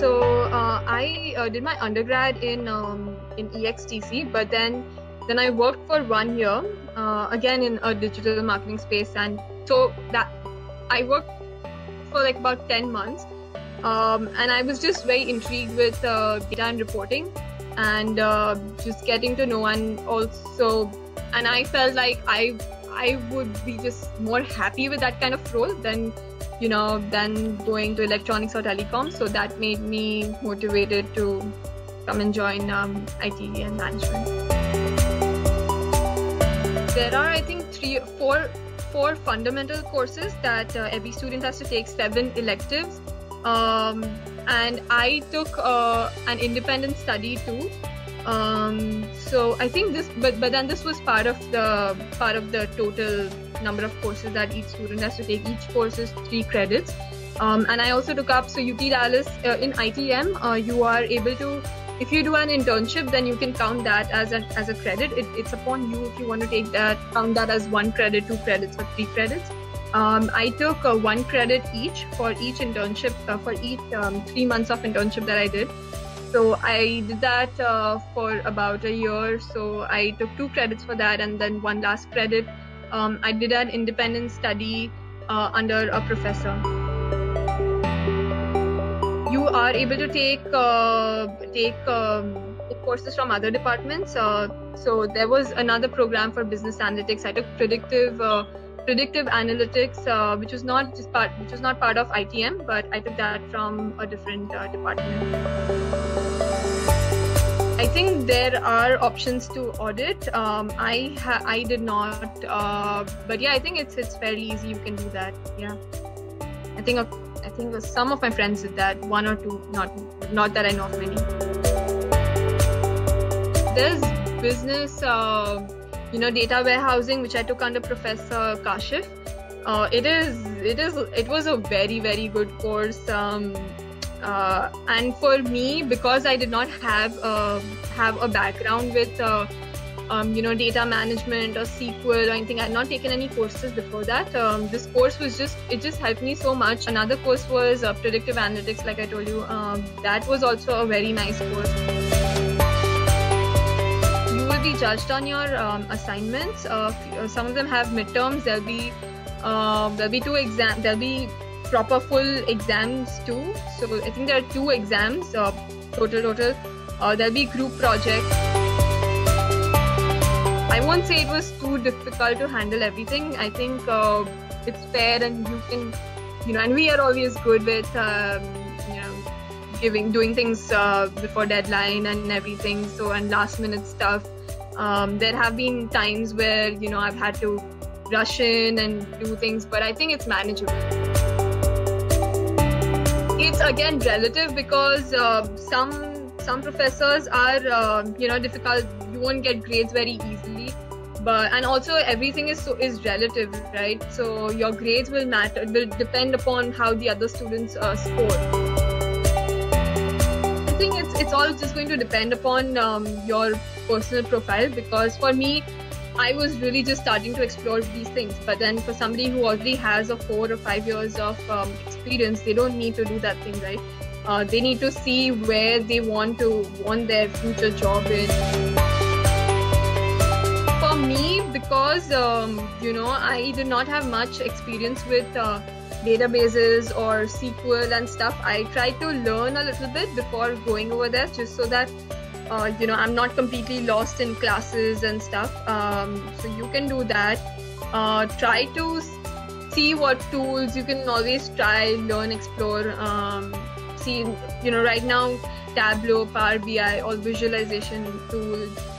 So I did my undergrad in EXTC, but then I worked for 1 year again in a digital marketing space, and so that I worked for like about 10 months. And I was just very intrigued with data and reporting, and just getting to know, and also, and I felt like I would be just more happy with that kind of role than going to electronics or telecom. So that made me motivated to come and join IT and management. There are, I think, four fundamental courses that every student has to take, 7 electives. And I took an independent study too. So I think this, but then this was part of the total number of courses that each student has to take. Each course is 3 credits. And I also took up, so UT Dallas in ITM, you are able to, if you do an internship, then you can count that as a credit. It's upon you if you want to take that, count that as 1 credit, 2 credits, or 3 credits. I took 1 credit each for each internship, for each 3 months of internship that I did. So I did that for about a year. So I took 2 credits for that, and then 1 last credit. I did an independent study under a professor. You are able to take courses from other departments. So there was another program for business analytics. I took predictive analytics, which was not part of ITM, but I took that from a different department. I think there are options to audit. I did not, but yeah, I think it's fairly easy. You can do that. Yeah, I think some of my friends did that, 1 or 2, not that I know of many. There's business. Data warehousing, which I took under Professor Kashif. It was a very, very good course. And for me, because I did not have a background with, data management or SQL or anything, I had not taken any courses before that. This course just helped me so much. Another course was predictive analytics, like I told you. That was also a very nice course. Be judged on your assignments. Some of them have midterms. There'll be 2 exams. There'll be proper full exams too. So I think there are 2 exams total. There'll be group projects. I won't say it was too difficult to handle everything. I think it's fair, and you can, and we are always good with doing things before deadline and everything. So, and last minute stuff. There have been times where I've had to rush in and do things, but I think it's manageable. It's again relative, because some professors are difficult. You won't get grades very easily, and also everything is relative, right? So your grades will depend upon how the other students score. I think it's all just going to depend upon your personal profile, because for me, I was really just starting to explore these things. But then for somebody who already has a 4 or 5 years of experience, they don't need to do that thing, right? They need to see where they want their future job in. For me, because I did not have much experience with databases or SQL and stuff, I tried to learn a little bit before going over there, just so that I'm not completely lost in classes and stuff. So you can do that. Try to see what tools you can always try, learn, explore. See, right now, Tableau, Power BI, all visualization tools.